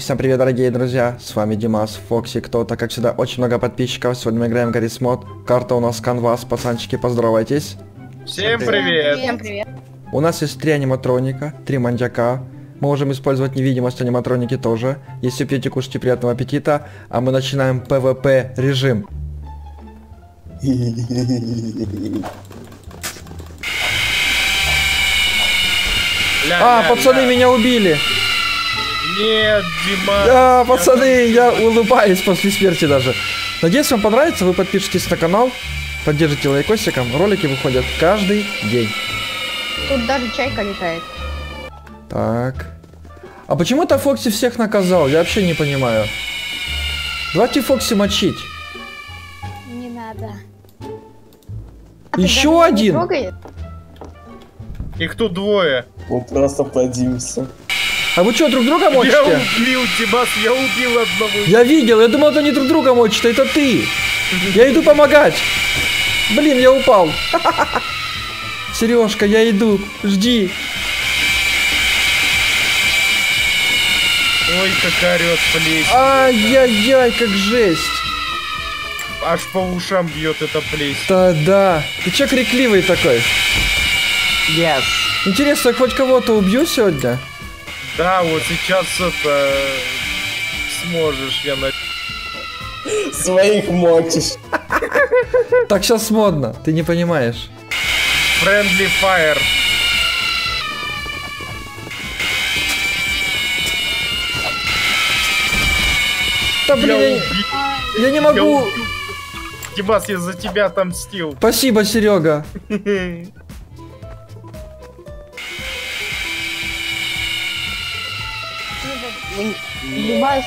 всем привет, дорогие друзья, с вами Димас, Фокси, кто-то, как всегда, очень много подписчиков. Сегодня мы играем в Garry's Mod. Карта у нас канвас, пацанчики, поздоровайтесь. Всем привет. Всем привет. У нас есть 3 аниматроника, 3 маньяка. Мы можем использовать невидимость, аниматроники тоже. Если пьете, кушайте, приятного аппетита. А мы начинаем ПВП режим. А, пацаны, меня убили. Нет, Дима. Да, пацаны, я улыбаюсь после смерти даже. Надеюсь, вам понравится, вы подпишитесь на канал, поддержите лайкосиком, ролики выходят каждый день. Тут даже чайка летает. Так. А почему-то Фокси всех наказал, я вообще не понимаю. Давайте Фокси мочить. Не надо. Еще один. Их тут 2. Мы просто плодимся. А вы что, друг друга мочите? Я убил тебя, я убил одного. Я видел, я думал, это не друг друга мочит, это ты. Я иду помогать. Блин, я упал. Сережка, я иду, жди. Ой, как орёт плесень. Ай-яй-яй, как жесть. Аж по ушам бьет эта плесень. Да-да, ты чё крикливый такой? Yes. Интересно, я хоть кого-то убью сегодня? Да, вот сейчас это... сможешь, я на... Своих мочишь. Так сейчас модно, ты не понимаешь. Friendly fire. Да блин, я не могу. Димас, я за тебя отомстил. Спасибо, Серега. Димас,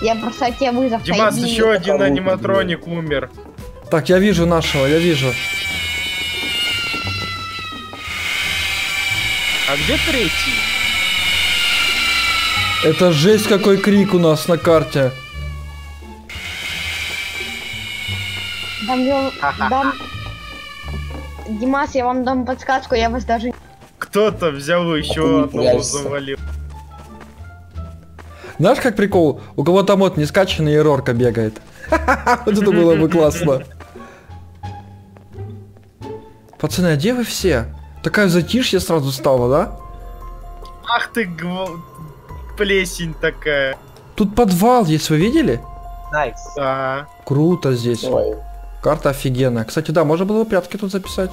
я бросаю тебе вызов. Димас, еще один аниматроник умер. Так, я вижу нашего, я вижу. А где 3? Это жесть, какой крик у нас на карте. Дам... Димас, я вам дам подсказку, я вас даже... Кто-то взял еще одного, завалил. Знаешь, как прикол? У кого-то мод не скачан и эрорка бегает. Вот это было бы классно. Пацаны, а где вы все? Такая затишье сразу стало, да? Ах ты, плесень такая. Тут подвал есть, вы видели? Найс. Да. Круто здесь. Ой. Карта офигенная. Кстати, да, можно было прятки тут записать.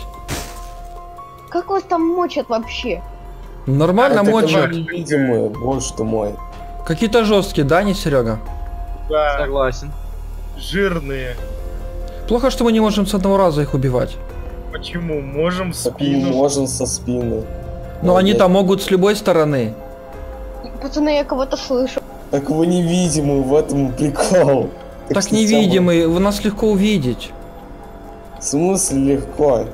Как вас там мочат вообще? Нормально мочат. Невидимые, боже ты мой. Какие-то жесткие, да, не, Серега? Да. Согласен. Жирные. Плохо, что мы не можем с одного раза их убивать. Почему? Можем в спину. Можем со спины. Но они там могут с любой стороны. Пацаны, я кого-то слышу. Так вы невидимый, в этом прикол. Так невидимый, вы нас легко увидеть. В смысле легко?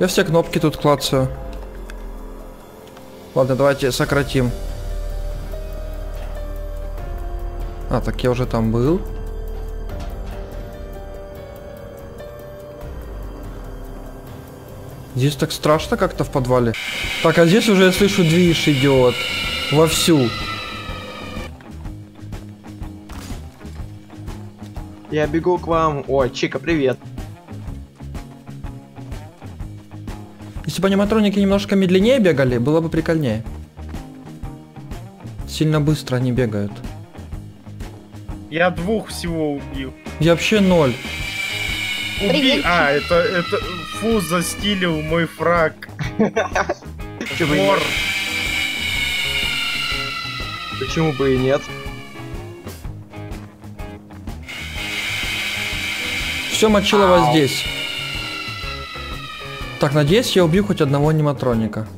Я все кнопки тут клацаю. Ладно, давайте сократим. А, так я уже там был. Здесь так страшно как-то в подвале. Так, а здесь уже я слышу, движ идет вовсю. Я бегу к вам. Ой, Чика, привет. Если бы аниматроники немножко медленнее бегали, было бы прикольнее. Сильно быстро они бегают. Я 2 всего убил. Я вообще 0. Убил. А, это... Фу, застилил мой фраг. Вор. Почему бы и нет? Все мочило вас здесь. Так, надеюсь, я убью хоть одного аниматроника.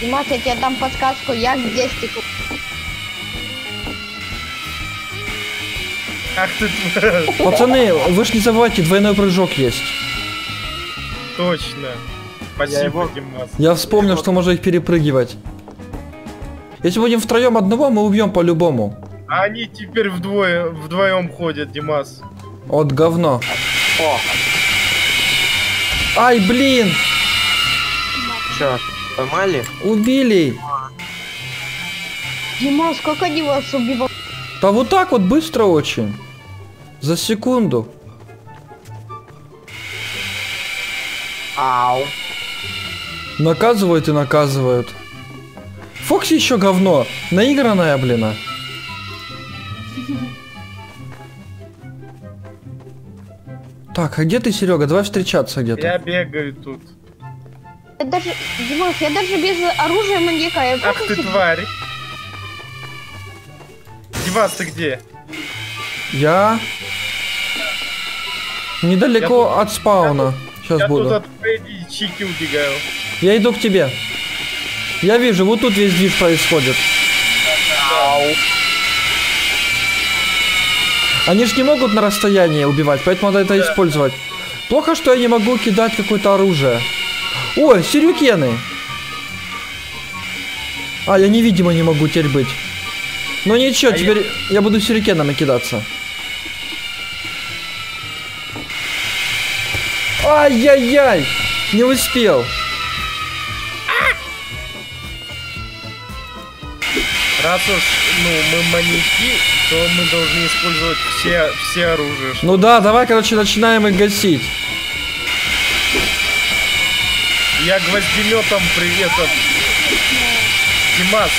Димас, я тебе дам подсказку, я где стеку. Ах ты, пацаны, вы ж не забывайте, двойной прыжок есть. Точно. Спасибо, Димас. Я вспомнил, что можно их перепрыгивать. Если будем втроем одного, мы убьем по-любому. А они теперь вдвоем ходят, Димас. От говно. О. Ай, блин! Че, поймали? Убили! Димас, как они вас убивают? Да вот так вот быстро очень. За секунду. Ау. Наказывают и наказывают. Фокси еще говно. Наигранная, блин. Так, а где ты, Серега? Давай встречаться где-то. Я бегаю тут. Димас, я даже без оружия маньяка. Ах ты тварь. Димас, ты где? Я... недалеко от спауна. Сейчас я буду. Я тут от Фредди и Чики убегаю. Я иду к тебе. Я вижу, вот тут весь дичь происходит. Ау. Они же не могут на расстоянии убивать, поэтому надо это использовать. Плохо, что я не могу кидать какое-то оружие. Ой, сюрикены. А, я невидимо не могу теперь быть. Но ничего, теперь я буду сюрикенами кидаться. Ай-яй-яй! Не успел. Раз уж, ну, мы маньяки, то мы должны использовать все оружие. Ну да, давай, короче, начинаем их гасить. Я гвоздеметом Димас,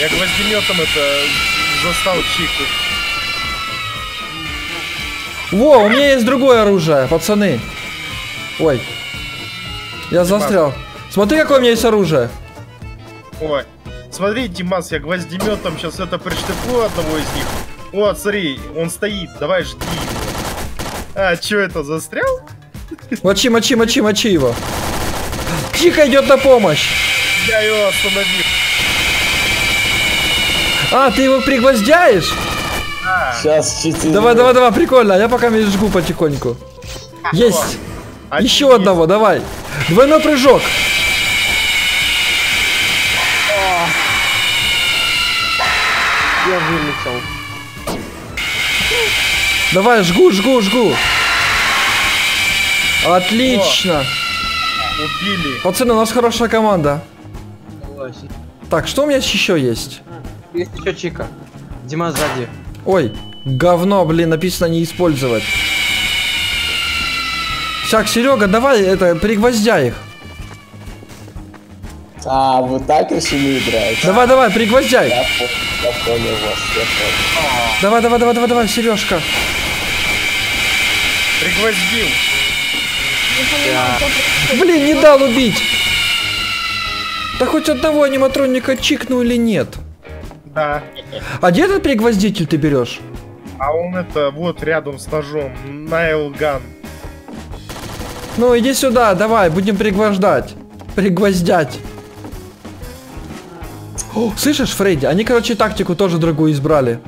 я гвоздеметом застал Чику. Во, у меня есть другое оружие, пацаны. Ой. Я застрял. Смотри, какое у меня есть оружие. Ой. Смотри, Димас, я гвоздеметом сейчас это приштыплю одного из них. О, смотри, он стоит, давай жди его. А, чё это, застрял? Мочи, мочи, мочи, мочи его. Чика идет на помощь. Я его остановил. А, ты его пригвоздяешь? А. Сейчас, чистить. Давай, давай, давай, прикольно, я пока жгу потихоньку. Есть. Один еще есть. Одного, давай. Двойной прыжок. Я вылетел. Давай, жгу, жгу, жгу. Отлично. О, убили. Пацаны, у нас хорошая команда. Так, что у меня еще есть? Есть еще Чика. Дима сзади. Ой, говно, блин, написано не использовать. Так, Серега, давай, пригвоздяй их. А, вы так решили играть? Давай, давай, пригвоздяй. Я понял вас, я понял. Давай, давай, давай, давай, давай, Сережка. Пригвоздил. Блин, не дал убить. Да хоть одного аниматроника чикну или нет? Да. А где этот пригвоздитель ты берешь? А он вот рядом с ножом. Nail Gun. Ну, иди сюда, давай, будем пригвождать. Пригвоздять. О, слышишь, Фредди? Они, короче, тактику тоже другую избрали.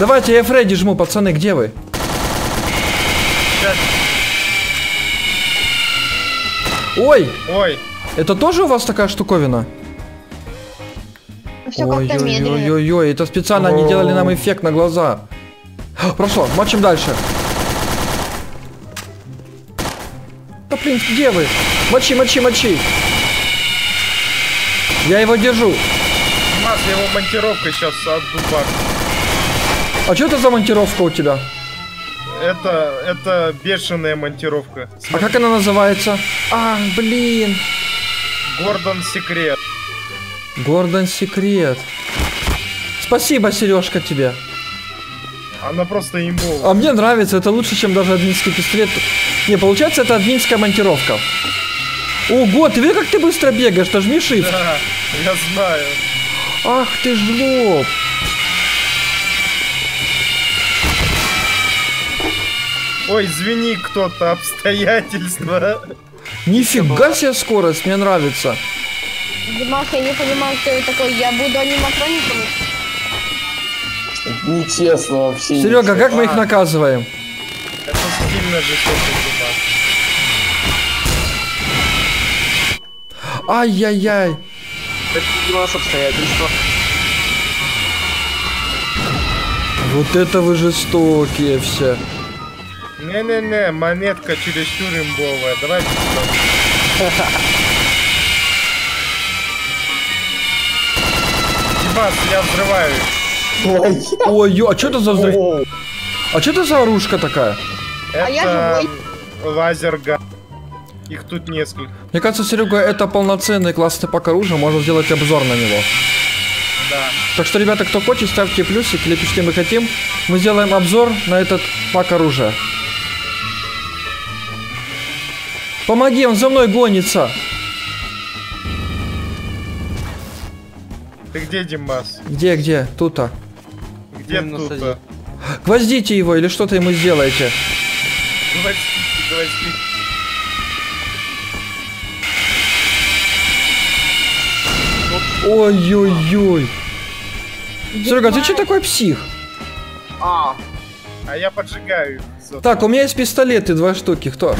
Давайте я Фредди жму, пацаны, где вы? Сейчас. Ой! Ой! Это тоже у вас такая штуковина? Ой-ой-ой-ой, это специально они делали нам эффект на глаза. Прошло, мочим дальше. Да, блин, где вы? Мочи, мочи, мочи. Я его держу. Димас, я его монтировкой сейчас отдубак. А что это за монтировка у тебя? Это бешеная монтировка. Смотри. А как она называется? А, блин. Gordon's Secret. Gordon's Secret. Спасибо, Сережка, тебе. Она просто имбовая. А мне нравится, это лучше, чем даже админский пистолет. Не, получается, это админская монтировка. Ого, ты видишь, как ты быстро бегаешь, нажми shift. Да, я знаю. Ах ты жлоб. Ой, извини кто-то, обстоятельства. Нифига себе скорость, мне нравится. Димас, я не понимаю, кто я такой, я буду аниматроником. Нечестно вообще. Серега, как мы их наказываем? Это сильно жестокий. Ай-яй-яй. Это у нас обстоятельства. Вот это вы жестокие все. Не-не-не, монетка чересчур имбовая. Давайте. вас, я взрываю. Ой, а что это за взрыв? А что это за оружка такая? Это лазер-ган. Их тут несколько. Мне кажется, Серега, это полноценный классный пак оружия, можно сделать обзор на него. Да. Так что, ребята, кто хочет, ставьте плюсик или пишите «мы хотим». Мы сделаем обзор на этот пак оружия. Помоги, он за мной гонится. Ты где, Димас? Где? Тут-то. Где тут-то? Гвоздите его или что-то ему сделаете. Гвоздите. Ой-ой-ой. Серега, ты че такой псих? А я поджигаю. Так, у меня есть пистолеты, 2 штуки. Кто?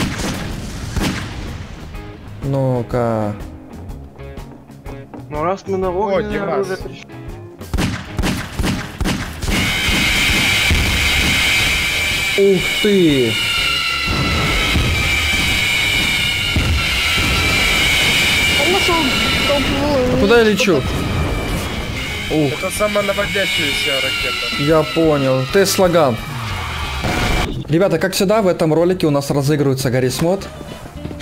Ну-ка. Ну раз мы на огне уже пришли. Ух ты! А куда я лечу? Это самонаводящаяся ракета. Я понял. Тесла Ган. Ребята, как всегда, в этом ролике у нас разыгрывается Garry's Mod.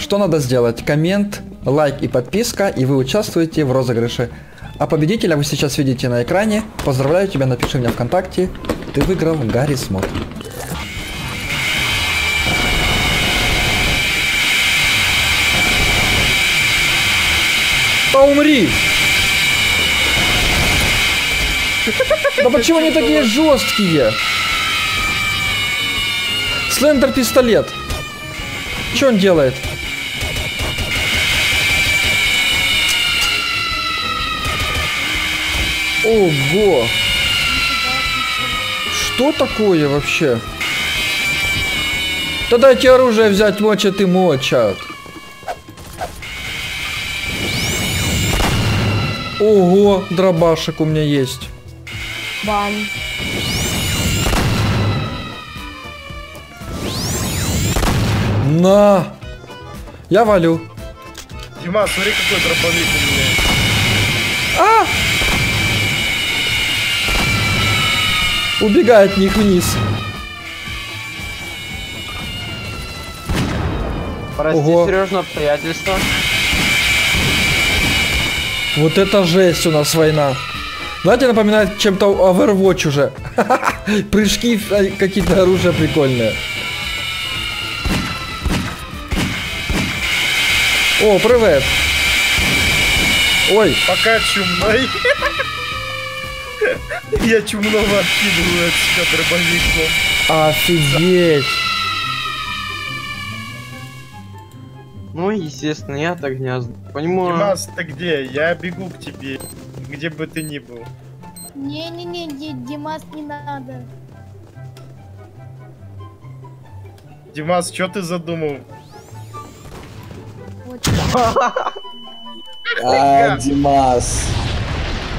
Что надо сделать? Коммент, лайк и подписка, и вы участвуете в розыгрыше. А победителя вы сейчас видите на экране. Поздравляю тебя, напиши мне ВКонтакте. Ты выиграл Garry's Mod. Да умри! Да почему они такие жесткие? Слендер пистолет. Что он делает? Ого! Что такое вообще? Да дайте оружие взять, мочат и мочат. Ого, дробашек у меня есть. Бам. На! Я валю. Дима, смотри, какой дробовик у меня. Убегай от них вниз. Прости, Сереж, на обстоятельства. Вот это жесть у нас война. Знаете, напоминает чем-то Overwatch уже. Прыжки, какие-то оружия прикольные. О, привет. Ой. Пока чумной. Я чумного откидываю от себя дробовиком. Офигеть. Ну, естественно, я так не понимаю. Димас, ты где? Я бегу к тебе, где бы ты ни был. Не-не-не, Димас, не надо. Димас, что ты задумал? Димас,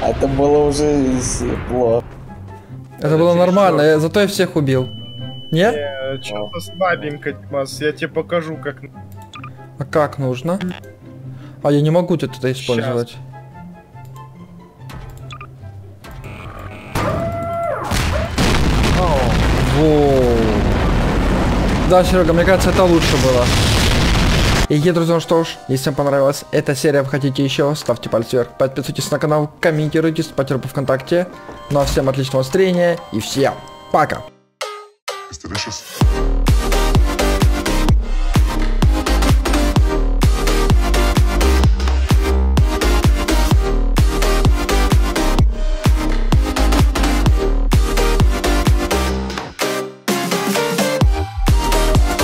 это было уже плохо. Это было нормально, зато я всех убил. Нет? Что-то слабенько, Димас, я тебе покажу, как... А как нужно? А я не могу это использовать. Сейчас. Воу. Да, Серега, мне кажется, это лучше было. И, друзья, что ж, если вам понравилась эта серия, вы хотите еще, ставьте палец вверх, подписывайтесь на канал, комментируйте, ставьте лайк ВКонтакте. Ну а всем отличного настроения и всем пока!